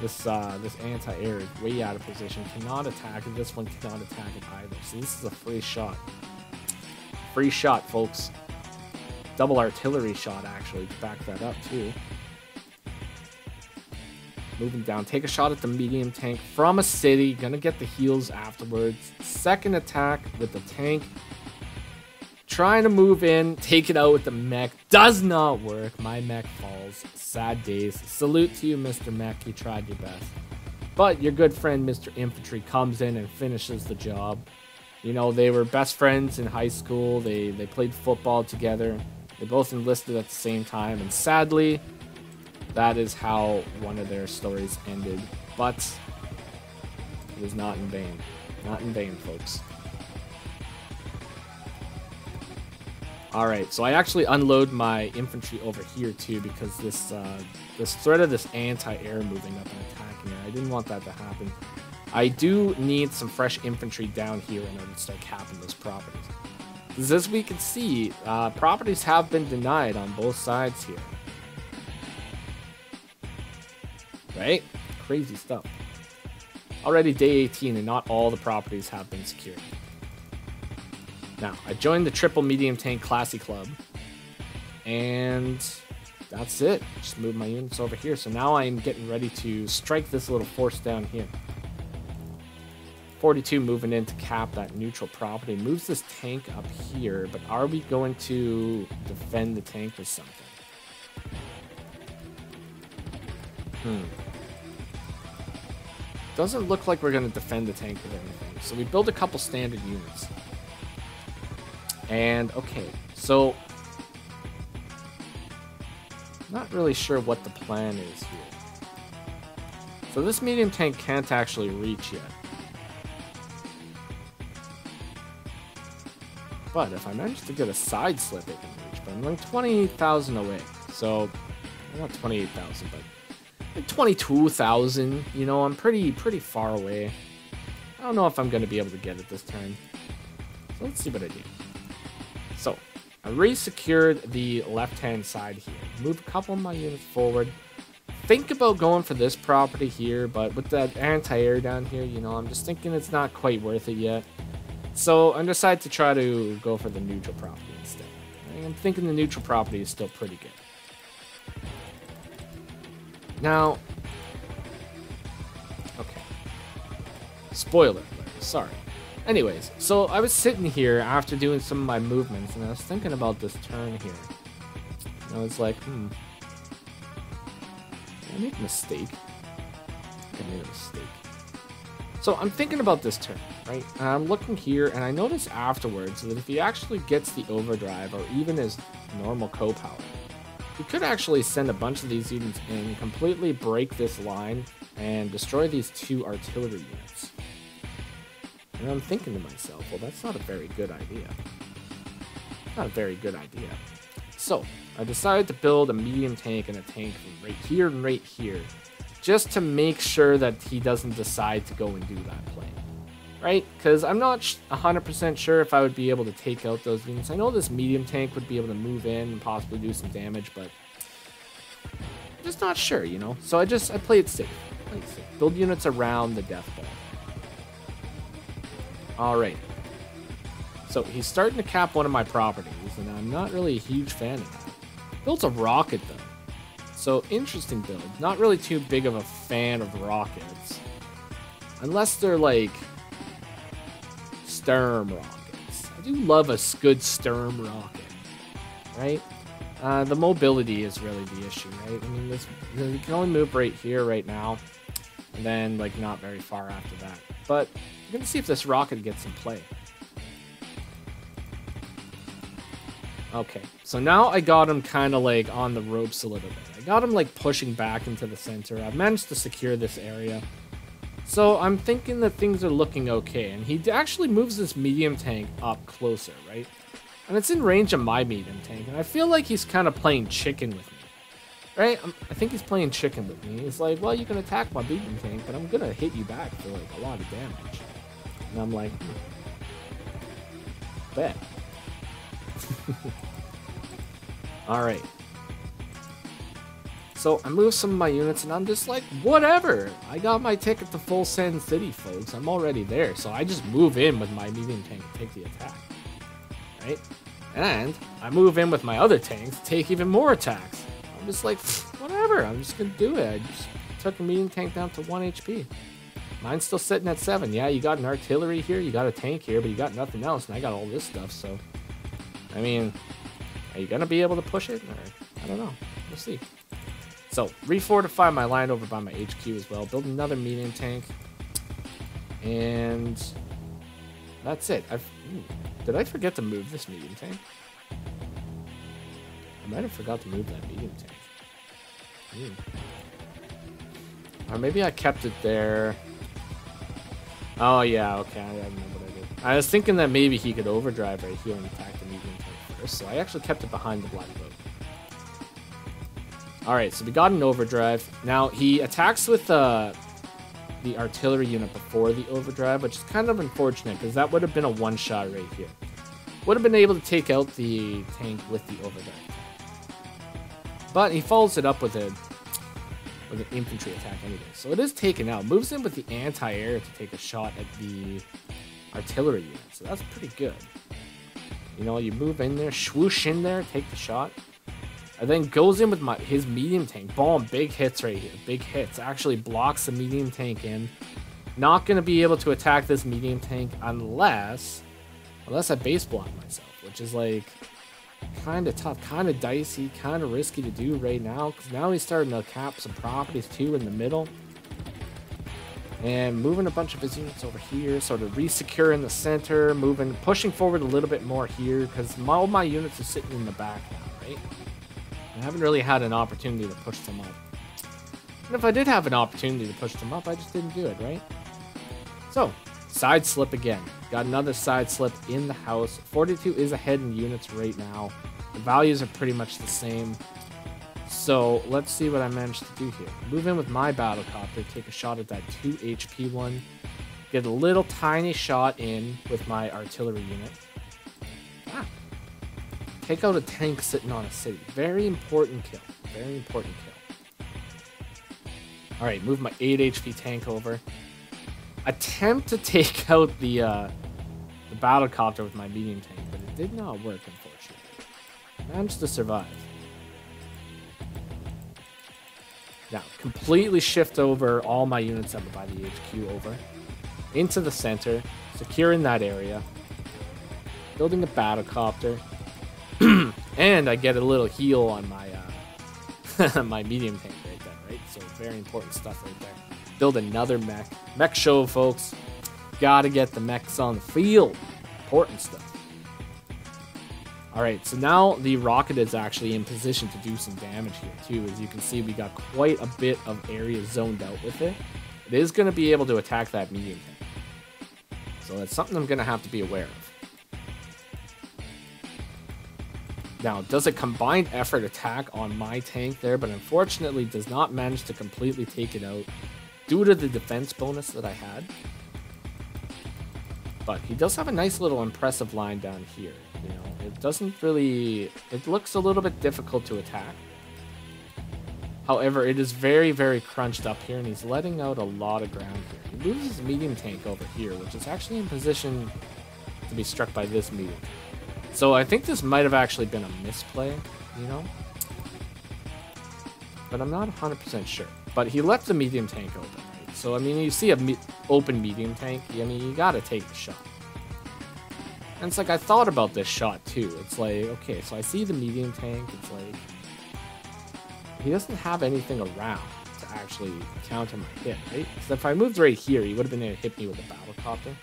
This, uh, this anti-air is way out of position. Cannot attack it. This one cannot attack it either. So this is a free shot. Free shot, folks. double artillery shot, actually, to back that up, too. Moving down. Take a shot at the medium tank from a city. Gonna get the heals afterwards. Second attack with the tank. Trying to move in. Take it out with the mech. Does not work. My mech falls. Sad days. Salute to you, Mister Mech. You tried your best. But your good friend, Mister Infantry, comes in and finishes the job. You know, they were best friends in high school. They, they played football together. They both enlisted at the same time. And sadly, that is how one of their stories ended, but it was not in vain. Not in vain, folks. All right, so I actually unload my infantry over here too, because this uh, this threat of this anti-air moving up and attacking it, I didn't want that to happen. I do need some fresh infantry down here in order to start capping those properties. Because as we can see, uh, properties have been denied on both sides here. Right? Crazy stuff. Already day eighteen and not all the properties have been secured. Now, I joined the triple medium tank classy club. And that's it. Just move my units over here. So now I'm getting ready to strike this little force down here. forty-two moving in to cap that neutral property. Moves this tank up here. But are we going to defend the tank with something? Hmm. Doesn't look like we're going to defend the tank with anything. So we build a couple standard units. And, okay, so... not really sure what the plan is here. So this medium tank can't actually reach yet. But if I manage to get a side slip, it can reach. But I'm like twenty-eight thousand away. So, not twenty-eight thousand, but... twenty-two thousand, you know, I'm pretty, pretty far away. I don't know if I'm going to be able to get it this time. So let's see what I do. So, I re-secured the left-hand side here. Move a couple of my units forward. Think about going for this property here, but with that anti-air down here, you know, I'm just thinking it's not quite worth it yet. So, I decide to try to go for the neutral property instead. I'm thinking the neutral property is still pretty good. Now, okay, spoiler alert, sorry. Anyways, so I was sitting here after doing some of my movements, and I was thinking about this turn here. And I was like, hmm, did I make a mistake? I think I made a mistake. So I'm thinking about this turn, right? And I'm looking here, and I notice afterwards that if he actually gets the overdrive, or even his normal co-power, you could actually send a bunch of these units in, completely break this line, and destroy these two artillery units. And I'm thinking to myself, well, that's not a very good idea. Not a very good idea. So, I decided to build a medium tank and a tank from right here and right here, just to make sure that he doesn't decide to go and do that play. Right? Because I'm not one hundred percent sure if I would be able to take out those units. I know this medium tank would be able to move in and possibly do some damage, but I'm just not sure, you know? So I just, I play it safe. Play it safe. Build units around the death ball. Alright. So he's starting to cap one of my properties, and I'm not really a huge fan of that. Built a rocket, though. So interesting build. Not really too big of a fan of rockets. Unless they're like... Sturm rockets. I do love a good Sturm rocket, right? Uh, the mobility is really the issue, right? I mean, this you can only move right here right now, and then like not very far after that. But I'm gonna see if this rocket gets in play. Okay, so now I got him kind of like on the ropes a little bit. I got him like pushing back into the center. I've managed to secure this area. So I'm thinking that things are looking okay, and he actually moves this medium tank up closer, right? And it's in range of my medium tank, and I feel like he's kind of playing chicken with me, right? I'm, I think he's playing chicken with me. He's like, well, you can attack my medium tank, but I'm going to hit you back for like a lot of damage. And I'm like, hmm, bet. All right. So I move some of my units, and I'm just like, whatever. I got my ticket to full Sand City, folks. I'm already there. So I just move in with my medium tank and take the attack. Right? And I move in with my other tanks, take even more attacks. I'm just like, whatever, I'm just gonna do it. I just took a medium tank down to one H P. Mine's still sitting at seven. Yeah, you got an artillery here, you got a tank here, but you got nothing else, and I got all this stuff, so... I mean, are you gonna be able to push it? Or, I don't know. We'll see. So, refortify my line over by my H Q as well. Build another medium tank. And... that's it. I've... Ooh. Did I forget to move this medium tank? I might have forgot to move that medium tank. Ooh. Or maybe I kept it there. Oh, yeah, okay. I remember what I did. I was thinking that maybe he could overdrive right here and attack the medium tank first, so I actually kept it behind the black boat. Alright, so we got an overdrive. Now, he attacks with uh, the artillery unit before the overdrive, which is kind of unfortunate, because that would have been a one-shot right here. Would have been able to take out the tank with the overdrive. But he follows it up with, a, with an infantry attack anyway. So it is taken out. Moves in with the anti-air to take a shot at the artillery unit. So that's pretty good. You know, you move in there, swoosh in there, take the shot. And then goes in with my, his medium tank. Boom, big hits right here. Big hits. Actually blocks the medium tank in. Not going to be able to attack this medium tank unless... unless I base block myself. Which is like... kind of tough. Kind of dicey. Kind of risky to do right now. Because now he's starting to cap some properties too in the middle. And moving a bunch of his units over here. Sort of re-secure in the center. Moving, pushing forward a little bit more here. Because all my units are sitting in the back now, right? I haven't really had an opportunity to push them up. And if I did have an opportunity to push them up, I just didn't do it, right? So, side slip again. Got another side slip in the house. forty-two is ahead in units right now. The values are pretty much the same. So, let's see what I managed to do here. Move in with my battlecopter, take a shot at that two H P one. Get a little tiny shot in with my artillery unit. Ah! Take out a tank sitting on a city. Very important kill. Very important kill. Alright, move my eight H P tank over. Attempt to take out the, uh, the battlecopter with my medium tank, but it did not work, unfortunately. Managed to survive. Now, completely shift over all my units up by the H Q over. Into the center. Securing that area. Building a battlecopter. And I get a little heal on my uh, my medium tank right there, right? So very important stuff right there. Build another mech. Mech show, folks. Gotta get the mechs on the field. Important stuff. Alright, so now the rocket is actually in position to do some damage here too. As you can see, we got quite a bit of area zoned out with it. It is going to be able to attack that medium tank. So that's something I'm going to have to be aware of. Now, does a combined effort attack on my tank there, but unfortunately does not manage to completely take it out due to the defense bonus that I had. But he does have a nice little impressive line down here. You know, it doesn't really... it looks a little bit difficult to attack. However, it is very, very crunched up here, and he's letting out a lot of ground here. He moves his medium tank over here, which is actually in position to be struck by this medium. So I think this might have actually been a misplay, you know? But I'm not one hundred percent sure. But he left the medium tank open, right? So, I mean, you see a me open medium tank, I mean, you gotta take the shot. And it's like, I thought about this shot, too. It's like, okay, so I see the medium tank, it's like... he doesn't have anything around to actually counter my hit, right? So if I moved right here, he would have been able to hit me with a battlecopter.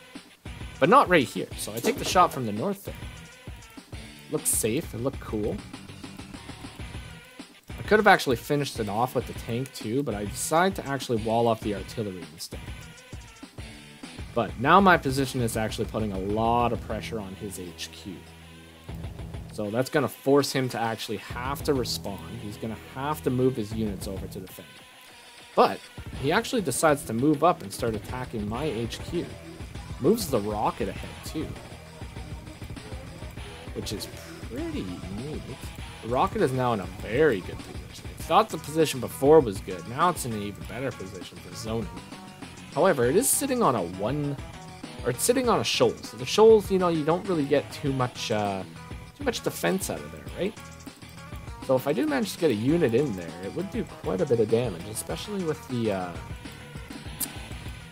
But not right here, so I take the shot from the north there. Looked safe and looked cool. I could have actually finished it off with the tank too, but I decided to actually wall off the artillery instead. But now my position is actually putting a lot of pressure on his H Q. So that's going to force him to actually have to respond. He's going to have to move his units over to defend. But he actually decides to move up and start attacking my H Q. Moves the rocket ahead too, which is pretty neat. The rocket is now in a very good position. I thought the position before was good. Now it's in an even better position for zoning. However, it is sitting on a one, or it's sitting on a shoal. So the shoals, you know, you don't really get too much, uh, too much defense out of there, right? So if I do manage to get a unit in there, it would do quite a bit of damage, especially with the, uh,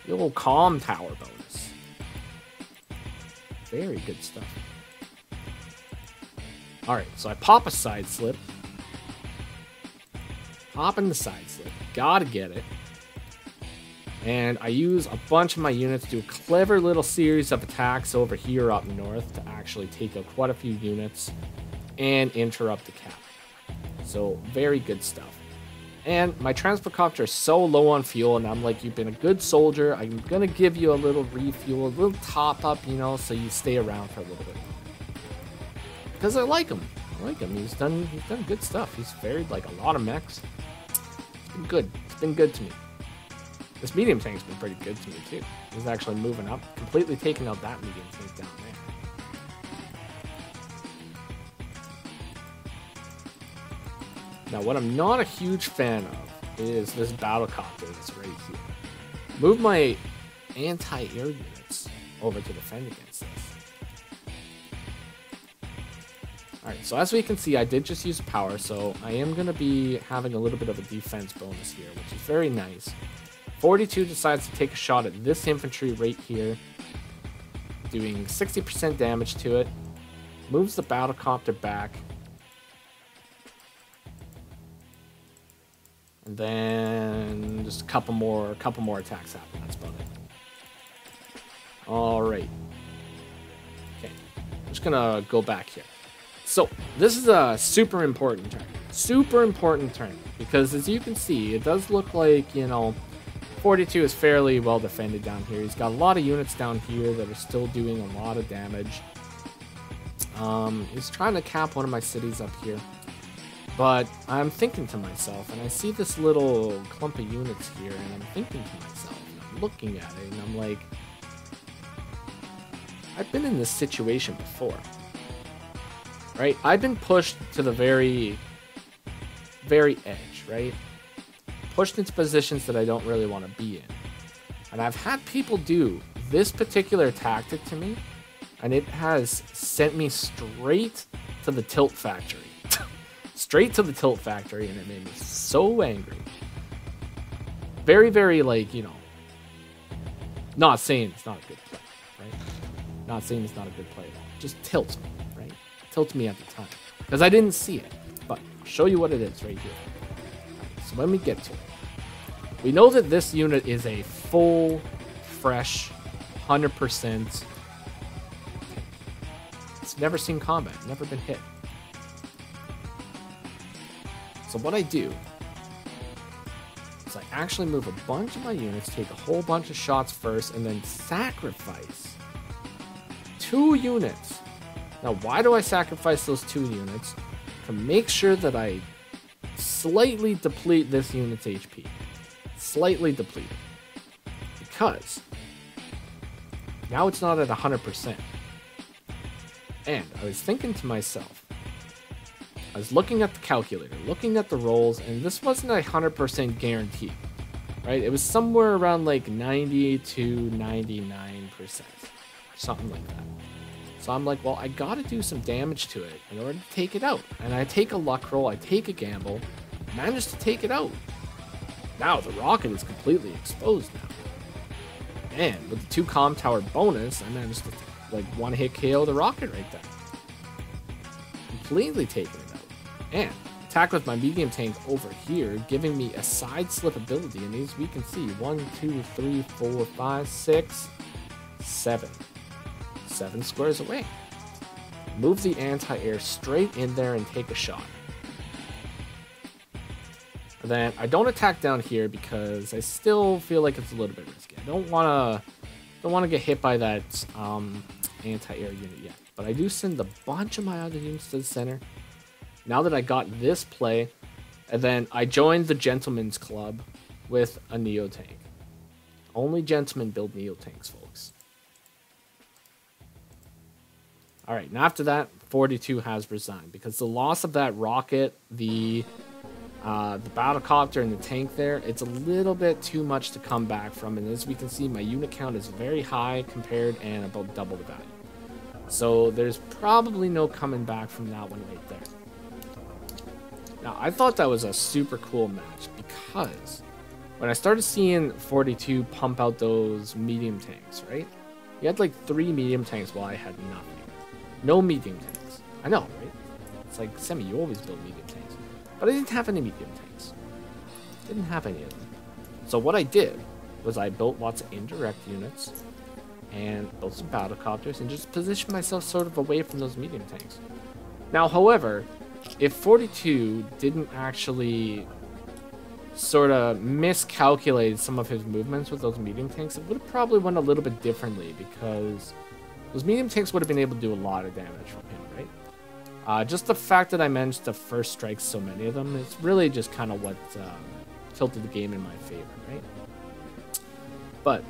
the old Calm Tower bonus. Very good stuff. Alright, so I pop a side slip. Pop in the side slip. Gotta get it. And I use a bunch of my units to do a clever little series of attacks over here up north to actually take out quite a few units and interrupt the cap. So, very good stuff. And my transport copter is so low on fuel, and I'm like, you've been a good soldier. I'm going to give you a little refuel, a little top up, you know, so you stay around for a little bit. Because I like him. I like him. He's done, he's done good stuff. He's ferried, like, a lot of mechs. It's been good. It's been good to me. This medium tank's been pretty good to me, too. He's actually moving up, completely taking out that medium tank down there. Now, what I'm not a huge fan of is this battlecopter that's right here. Move my anti-air units over to defend against this. Alright, so as we can see, I did just use power, so I am going to be having a little bit of a defense bonus here, which is very nice. forty-two decides to take a shot at this infantry right here, doing sixty percent damage to it, moves the battlecopter back, and then just a couple more, a couple more attacks happen. That's about it. All right. Okay, I'm just gonna go back here. So this is a super important turn, super important turn, because as you can see, it does look like, you know, forty-two is fairly well defended down here. He's got a lot of units down here that are still doing a lot of damage. Um, he's trying to cap one of my cities up here. But I'm thinking to myself, and I see this little clump of units here, and I'm thinking to myself, and I'm looking at it, and I'm like, I've been in this situation before, right? I've been pushed to the very, very edge, right? Pushed into positions that I don't really want to be in. And I've had people do this particular tactic to me, and it has sent me straight to the tilt factory. Straight to the tilt factory, and it made me so angry. Very, very, like, you know, not saying it's not a good play, right? Not saying it's not a good play at all. Just tilts me, right? Tilts me at the time. Because I didn't see it. But I'll show you what it is right here. Right, so when we get to it, we know that this unit is a full, fresh, one hundred percent. It's never seen combat, never been hit. So what I do is I actually move a bunch of my units, take a whole bunch of shots first, and then sacrifice two units. Now, why do I sacrifice those two units? To make sure that I slightly deplete this unit's H P. Slightly deplete it. Because now it's not at one hundred percent. And I was thinking to myself, I was looking at the calculator, looking at the rolls, and this wasn't a one hundred percent guarantee, right? It was somewhere around like ninety to ninety-nine percent, something like that. So I'm like, well, I got to do some damage to it in order to take it out. And I take a luck roll, I take a gamble, manage to take it out. Now the rocket is completely exposed now. And with the two comm tower bonus, I managed to like one hit K O the rocket right there. Completely taken it. And attack with my medium tank over here, giving me a side slip ability. And as we can see, one, two, three, four, five, six, seven. Seven squares away. Move the anti-air straight in there and take a shot. And then I don't attack down here because I still feel like it's a little bit risky. I don't wanna, don't wanna get hit by that um, anti-air unit yet. But I do send a bunch of my other units to the center. Now that I got this play, and then I joined the Gentleman's Club with a Neo Tank. Only gentlemen build Neo Tanks, folks. Alright, now after that, forty-two has resigned. Because the loss of that rocket, the, uh, the battlecopter, and the tank there, it's a little bit too much to come back from. And as we can see, my unit count is very high compared and about double the value. So there's probably no coming back from that one right there. Now, I thought that was a super cool match because when I started seeing forty-two pump out those medium tanks, right? You had like three medium tanks while I had nothing. No medium tanks. I know, right? It's like, Semi, you always build medium tanks. But I didn't have any medium tanks. Didn't have any of them. So what I did was I built lots of indirect units and built some battle copters and just positioned myself sort of away from those medium tanks. Now, however, if forty-two didn't actually sort of miscalculated some of his movements with those medium tanks, it would have probably went a little bit differently, because those medium tanks would have been able to do a lot of damage from him, right? Uh, just the fact that I managed to first strike so many of them, it's really just kind of what um, tilted the game in my favor, right? But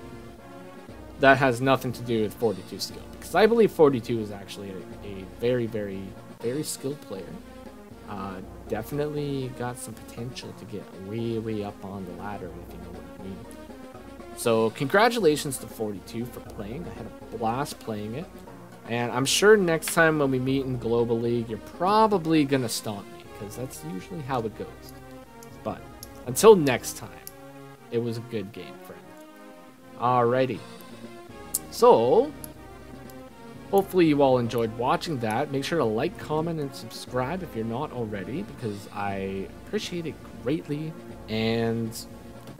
that has nothing to do with forty-two skill, because I believe forty-two is actually a, a very, very, very skilled player. Uh, definitely got some potential to get way, way up on the ladder, if you know what I mean. So congratulations to forty-two for playing. I had a blast playing it. And I'm sure next time when we meet in Global League, you're probably going to stomp me, because that's usually how it goes. But until next time, it was a good game, friend. Alrighty. So hopefully you all enjoyed watching that. Make sure to like, comment, and subscribe if you're not already, because I appreciate it greatly. And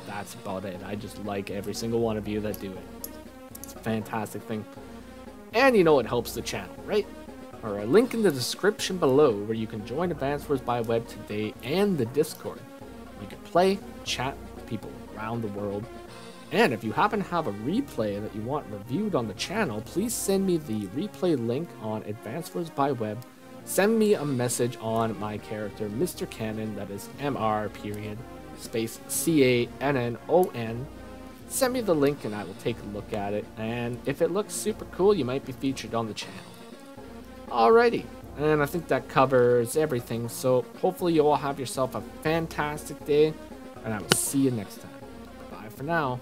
that's about it. I just like every single one of you that do it. It's a fantastic thing. And you know it helps the channel, right? Or a link in the description below where you can join Advanced Wars by Web today and the Discord. You can play, chat with people around the world. And if you happen to have a replay that you want reviewed on the channel, please send me the replay link on Advanced Wars by Web. Send me a message on my character, Mister Cannon, that is M R period space C A N N O N. Send me the link and I will take a look at it. And if it looks super cool, you might be featured on the channel. Alrighty, and I think that covers everything. So hopefully you all have yourself a fantastic day, and I will see you next time. Bye for now.